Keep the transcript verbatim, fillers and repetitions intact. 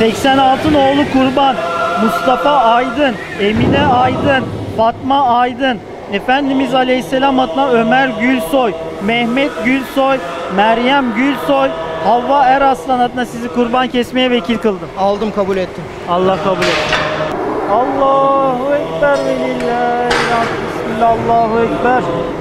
seksen altı oğlu kurban, Mustafa Aydın, Emine Aydın, Fatma Aydın, Efendimiz Aleyhisselam adına Ömer Gülsoy, Mehmet Gülsoy, Meryem Gülsoy, Havva Eraslan adına sizi kurban kesmeye vekil kıldım. Aldım, kabul ettim. Allah kabul etsin. Allahu Ekber ve lillahi Bismillahü Ekber.